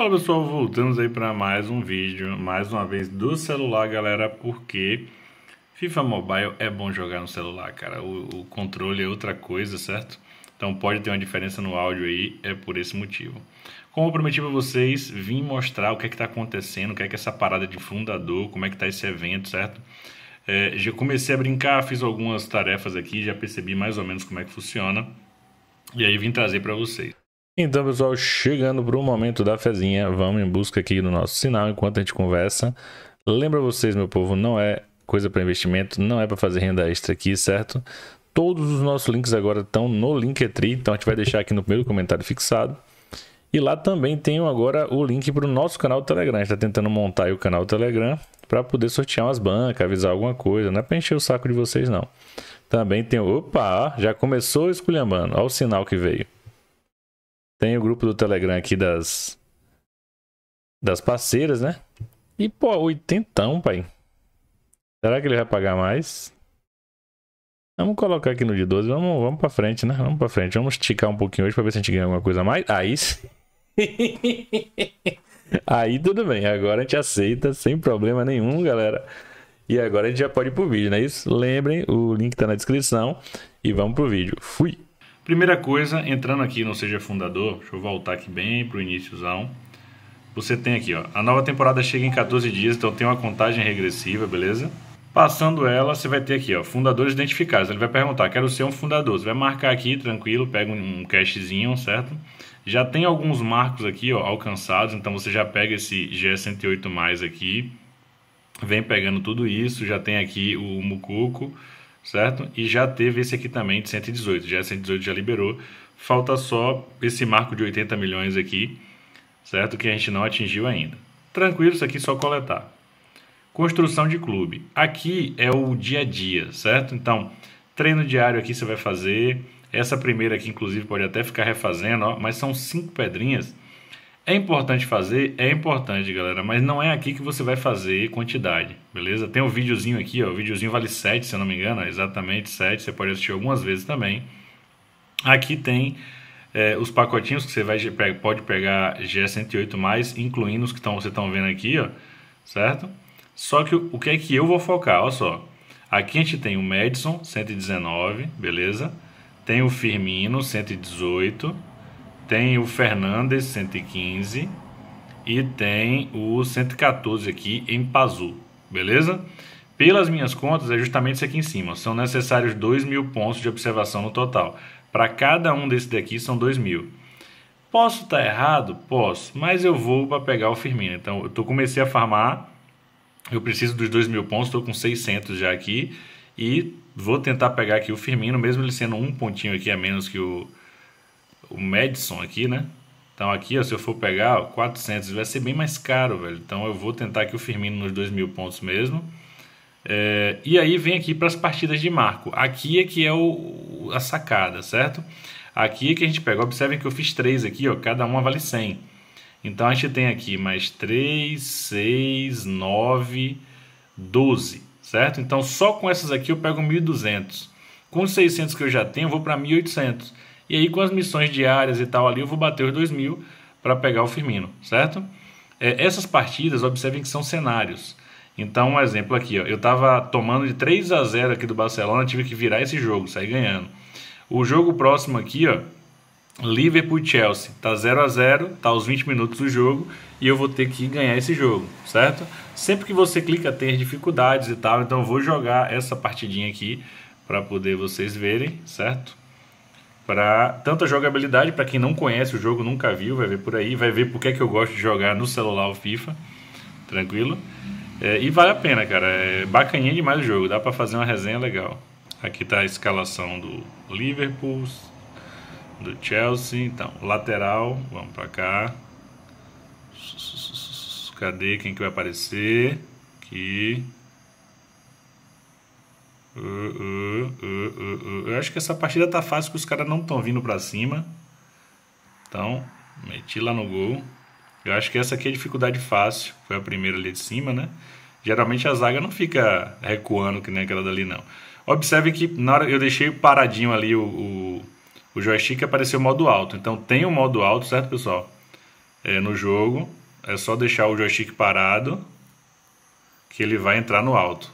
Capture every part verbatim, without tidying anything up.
Fala pessoal, voltamos aí para mais um vídeo, mais uma vez do celular, galera, porque FIFA Mobile é bom jogar no celular, cara, o, o controle é outra coisa, certo? Então pode ter uma diferença no áudio aí, é por esse motivo. Como eu prometi para vocês, vim mostrar o que é que tá acontecendo, o que é que é essa parada de fundador, como é que tá esse evento, certo? É, já comecei a brincar, fiz algumas tarefas aqui, já percebi mais ou menos como é que funciona, e aí vim trazer para vocês. Então pessoal, chegando para o momento da fezinha, vamos em busca aqui do nosso sinal enquanto a gente conversa. Lembra vocês, meu povo, não é coisa para investimento, não é para fazer renda extra aqui, certo? Todos os nossos links agora estão no Linktree, então a gente vai deixar aqui no primeiro comentário fixado. E lá também tem agora o link para o nosso canal Telegram. A gente está tentando montar aí o canal Telegram para poder sortear umas bancas, avisar alguma coisa, não é para encher o saco de vocês não. Também tem, opa, já começou esculhambando, olha o sinal que veio. Tem o grupo do Telegram aqui das, das parceiras, né? E, pô, oitentão, pai. Será que ele vai pagar mais? Vamos colocar aqui no de doze. Vamos, vamos pra frente, né? Vamos pra frente. Vamos esticar um pouquinho hoje pra ver se a gente ganha alguma coisa a mais. Aí sim. Aí tudo bem. Agora a gente aceita sem problema nenhum, galera. E agora a gente já pode ir pro vídeo, não é isso? Lembrem, o link tá na descrição. E vamos pro vídeo. Fui! Primeira coisa, entrando aqui no Seja Fundador, deixa eu voltar aqui bem pro iniciozão. Você tem aqui, ó, a nova temporada chega em quatorze dias, então tem uma contagem regressiva, beleza? Passando ela, você vai ter aqui, ó, fundadores identificados. Ele vai perguntar, quero ser um fundador. Você vai marcar aqui, tranquilo, pega um cashzinho, certo? Já tem alguns marcos aqui, ó, alcançados, então você já pega esse G cento e oito mais aqui, vem pegando tudo isso, já tem aqui o Moukoko, certo? E já teve esse aqui também de cento e dezoito, já cento e dezoito já liberou, falta só esse marco de oitenta milhões aqui, certo? Que a gente não atingiu ainda. Tranquilo, isso aqui é só coletar. Construção de clube, aqui é o dia a dia, certo? Então, treino diário aqui você vai fazer, essa primeira aqui inclusive pode até ficar refazendo, ó, mas são cinco pedrinhas. É importante fazer? É importante, galera, mas não é aqui que você vai fazer quantidade, beleza? Tem um videozinho aqui, ó, o videozinho vale sete, se eu não me engano, exatamente sete, você pode assistir algumas vezes também. Aqui tem é, os pacotinhos que você vai, pode pegar G cento e oito mais, incluindo os que tão, vocês estão vendo aqui, ó, certo? Só que o, o que é que eu vou focar, olha só, aqui a gente tem o Madison, cento e dezenove, beleza? Tem o Firmino, cento e dezoito... Tem o Fernandes, cento e quinze, e tem o cento e quatorze aqui em Pazu, beleza? Pelas minhas contas, é justamente isso aqui em cima. São necessários dois mil pontos de observação no total. Para cada um desses daqui, são dois mil. Posso estar errado? Posso, mas eu vou para pegar o Firmino. Então, eu tô, comecei a farmar, eu preciso dos dois mil pontos, estou com seiscentos já aqui, e vou tentar pegar aqui o Firmino, mesmo ele sendo um pontinho aqui a menos que o... o Madison aqui, né? Então aqui, ó, se eu for pegar, ó, quatrocentos, vai ser bem mais caro, velho. Então eu vou tentar aqui o Firmino nos dois mil pontos mesmo. É, e aí vem aqui para as partidas de marco. Aqui é que é o, a sacada, certo? Aqui é que a gente pega. Observem que eu fiz três aqui, ó, cada uma vale cem. Então a gente tem aqui mais três, seis, nove, doze, certo? Então só com essas aqui eu pego mil e duzentos. Com os seiscentos que eu já tenho, eu vou para mil e oitocentos. E aí com as missões diárias e tal ali eu vou bater os dois mil para pegar o Firmino, certo? É, essas partidas, observem que são cenários. Então um exemplo aqui, ó, eu estava tomando de três a zero aqui do Barcelona, tive que virar esse jogo, sair ganhando. O jogo próximo aqui, ó, Liverpool e Chelsea, tá zero a zero, tá aos vinte minutos do jogo e eu vou ter que ganhar esse jogo, certo? Sempre que você clica tem as dificuldades e tal, então eu vou jogar essa partidinha aqui para poder vocês verem, certo? Para tanta jogabilidade, para quem não conhece o jogo, nunca viu, vai ver por aí, vai ver porque é que eu gosto de jogar no celular o FIFA, tranquilo? É, e vale a pena, cara, é bacaninha demais o jogo, dá para fazer uma resenha legal. Aqui tá a escalação do Liverpool, do Chelsea, então, lateral, vamos para cá. Cadê quem que vai aparecer? Aqui... Uh, uh, uh, uh, uh. Eu acho que essa partida tá fácil, que os caras não estão vindo pra cima. Então, meti lá no gol. Eu acho que essa aqui é dificuldade fácil. Foi a primeira ali de cima, né? Geralmente a zaga não fica recuando que nem aquela dali, não. Observe que na hora eu deixei paradinho ali o, o, o joystick, apareceu o modo alto. Então tem o modo alto, certo, pessoal? é, no jogo, é só deixar o joystick parado que ele vai entrar no alto.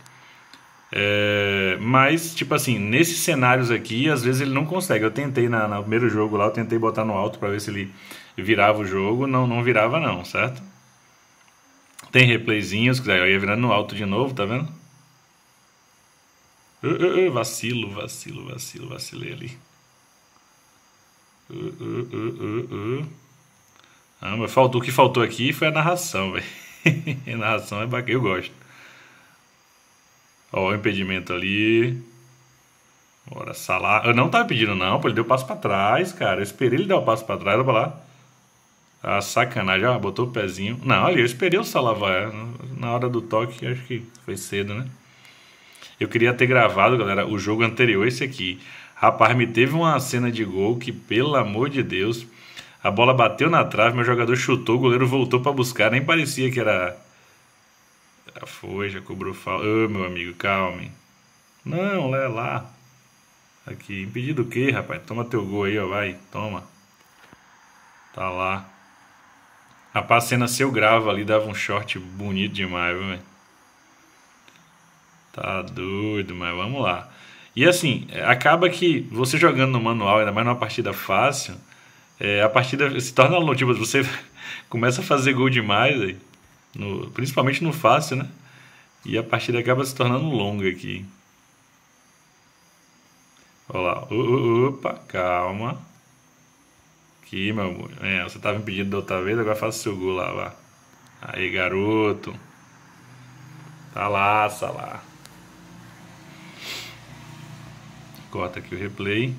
É, mas, tipo assim, nesses cenários aqui, às vezes ele não consegue. Eu tentei na, no primeiro jogo lá, eu tentei botar no alto para ver se ele virava o jogo. Não, não virava não, certo? Tem replayzinhos, que eu ia virando no alto de novo, tá vendo? Uh, uh, uh, vacilo, vacilo, vacilo, vacilei ali. Uh, uh, uh, uh, uh. Ah, mas faltou, o que faltou aqui foi a narração, velho. A narração é bacana, eu gosto. Ó, o impedimento ali. Bora, Salah. Eu não tava pedindo, não, pô. Ele deu o passo pra trás, cara. Eu esperei ele dar o passo pra trás, olha pra lá. Ah, sacanagem. Ah, botou o pezinho. Não, olha, eu esperei o Salah vai. Na hora do toque, acho que foi cedo, né? Eu queria ter gravado, galera, o jogo anterior, esse aqui. Rapaz, me teve uma cena de gol que, pelo amor de Deus, a bola bateu na trave, meu jogador chutou, o goleiro voltou pra buscar. Nem parecia que era... Já foi, já cobrou falta. Ô, meu amigo, calme. Não, lá, lá. Aqui, impedido o quê, rapaz? Toma teu gol aí, ó, vai, toma. Tá lá. Rapaz, a cena seu grava ali, dava um short bonito demais, velho. Tá doido, mas vamos lá. E assim, acaba que você jogando no manual, ainda mais numa partida fácil, é, a partida se torna louca, tipo, você começa a fazer gol demais aí. No, principalmente no fácil, né? E a partida acaba se tornando longa aqui. Olha lá. Opa, calma. Aqui, meu amor. É, você estava impedido da outra vez, agora faça seu gol lá, lá. Aí, garoto. Tá lá, tá lá. Corta aqui o replay.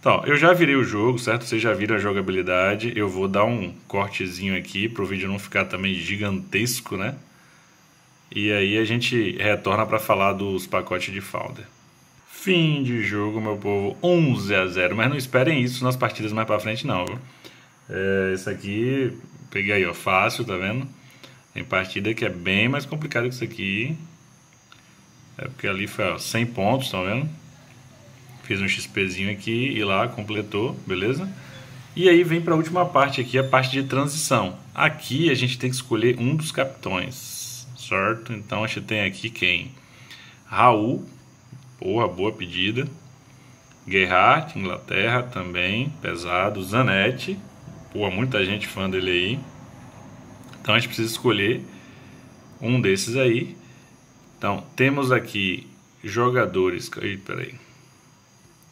Então, eu já virei o jogo, certo? Vocês já viram a jogabilidade. Eu vou dar um cortezinho aqui para o vídeo não ficar também gigantesco, né? E aí a gente retorna para falar dos pacotes de folder. Fim de jogo, meu povo. onze a zero. Mas não esperem isso nas partidas mais para frente, não. Viu? É, esse aqui, peguei aí, ó, fácil, tá vendo? Tem partida que é bem mais complicada que isso aqui. É porque ali foi ó, cem pontos, tá vendo? Fiz um XPzinho aqui e lá completou, beleza? E aí vem para a última parte aqui, a parte de transição. Aqui a gente tem que escolher um dos capitões, certo? Então a gente tem aqui quem? Raul, porra, boa pedida. Gerrard, Inglaterra também, pesado. Zanetti, porra, muita gente fã dele aí. Então a gente precisa escolher um desses aí. Então temos aqui jogadores... Ih, peraí.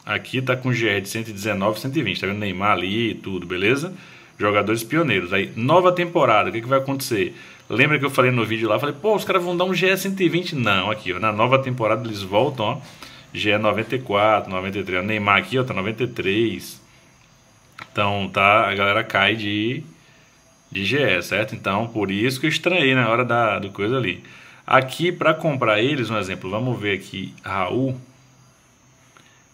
Aqui tá com G R de cento e dezenove, cento e vinte, tá vendo? Neymar ali e tudo, beleza? Jogadores pioneiros. Aí, nova temporada, o que, que vai acontecer? Lembra que eu falei no vídeo lá, falei, pô, os caras vão dar um G R cento e vinte? Não, aqui, ó, na nova temporada eles voltam, ó, G R noventa e quatro, noventa e três, ó, Neymar aqui, ó, tá noventa e três. Então, tá, a galera cai de, de G E, certo? Então, por isso que eu estranhei na hora da do coisa ali. Aqui, pra comprar eles, um exemplo, vamos ver aqui, Raul...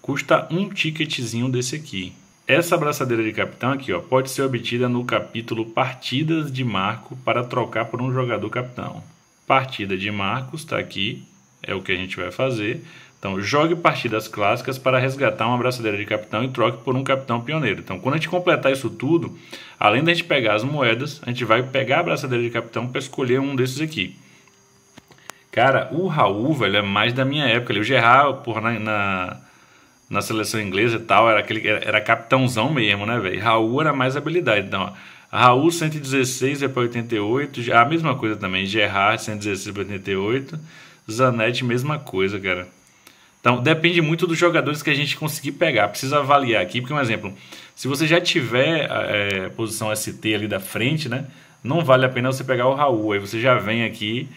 Custa um ticketzinho desse aqui. Essa abraçadeira de capitão aqui, ó, pode ser obtida no capítulo Partidas de Marco para trocar por um jogador capitão. Partida de Marcos está aqui, é o que a gente vai fazer. Então, jogue partidas clássicas para resgatar uma abraçadeira de capitão e troque por um capitão pioneiro. Então, quando a gente completar isso tudo, além da gente pegar as moedas, a gente vai pegar a abraçadeira de capitão para escolher um desses aqui. Cara, o Raul, velho, é mais da minha época. O Gerrard, por na... na Na seleção inglesa e tal, era, aquele, era, era capitãozão mesmo, né, velho? Raul era mais habilidade. Então, ó, Raul cento e dezesseis é para oitenta e oito. A mesma coisa também. Gerrard cento e dezesseis para oitenta e oito. Zanetti, mesma coisa, cara. Então, depende muito dos jogadores que a gente conseguir pegar. Precisa avaliar aqui, porque, um exemplo, se você já tiver é, a posição S T ali da frente, né? Não vale a pena você pegar o Raul. Aí você já vem aqui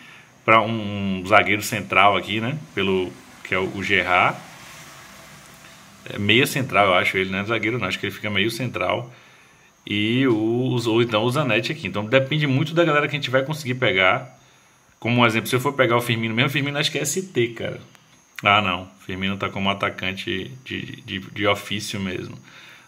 para um, um zagueiro central aqui, né? Pelo, que é o, o Gerrard. Meia central, eu acho ele, né? Zagueiro não, acho que ele fica meio central. E os, ou então o Zanetti aqui. Então depende muito da galera que a gente vai conseguir pegar. Como um exemplo, se eu for pegar o Firmino mesmo, o Firmino acho que é S T, cara. Ah, não, o Firmino tá como atacante de, de, de ofício mesmo.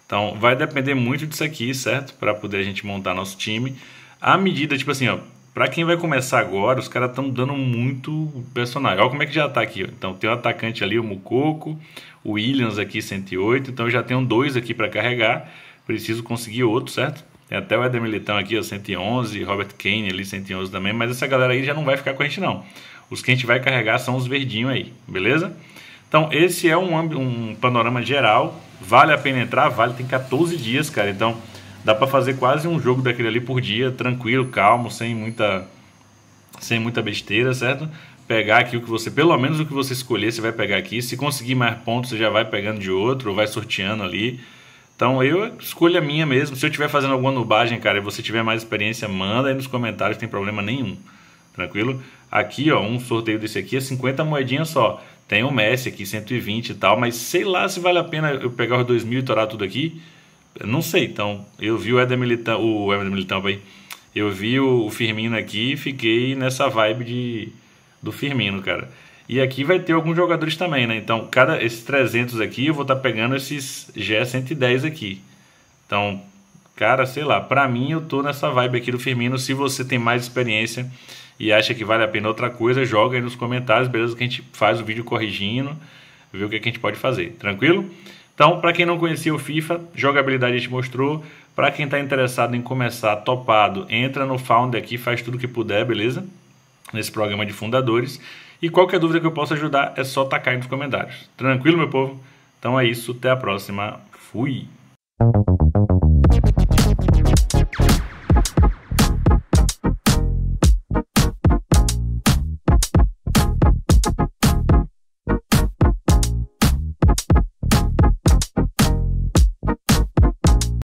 Então vai depender muito disso aqui, certo? Pra poder a gente montar nosso time. À medida, tipo assim, ó, pra quem vai começar agora, os caras estão dando muito personagem. Olha como é que já tá aqui, ó. Então tem o atacante ali, o Moukoko. O Williams aqui, cento e oito. Então eu já tenho dois aqui para carregar. preciso conseguir outro, certo? Tem até o Éder Militão aqui, ó, cento e onze, Robert Kane ali, cento e onze também, mas essa galera aí já não vai ficar com a gente não. Os que a gente vai carregar são os verdinhos aí, beleza? Então esse é um, um panorama geral, vale a pena entrar, vale, tem quatorze dias, cara, então dá pra fazer quase um jogo daquele ali por dia, tranquilo, calmo, sem muita, sem muita besteira, certo? Pegar aqui o que você, pelo menos o que você escolher, você vai pegar aqui, se conseguir mais pontos você já vai pegando de outro, ou vai sorteando ali. Então eu escolho a minha mesmo. Se eu estiver fazendo alguma nubagem, cara, e você tiver mais experiência, manda aí nos comentários, não tem problema nenhum, tranquilo? Aqui, ó, um sorteio desse aqui é cinquenta moedinhas só. Tem o Messi aqui, cento e vinte e tal, mas sei lá se vale a pena eu pegar os dois mil e torar tudo aqui, não sei. Então eu vi o Éder Militão, o Éder Militão aí, eu vi o Firmino aqui e fiquei nessa vibe de, do Firmino, cara. E aqui vai ter alguns jogadores também, né? Então, cada esses trezentos aqui, eu vou estar tá pegando esses G cento e dez aqui. Então, cara, sei lá, pra mim eu tô nessa vibe aqui do Firmino. Se você tem mais experiência e acha que vale a pena outra coisa, joga aí nos comentários, beleza? Que a gente faz o vídeo corrigindo, vê o que a gente pode fazer, tranquilo? Então, pra quem não conhecia o FIFA, jogabilidade a gente mostrou. Pra quem tá interessado em começar topado, entra no Founder aqui, faz tudo que puder, beleza? Nesse programa de fundadores. E qualquer dúvida que eu possa ajudar é só tacar aí nos comentários. Tranquilo, meu povo? Então é isso, até a próxima. Fui!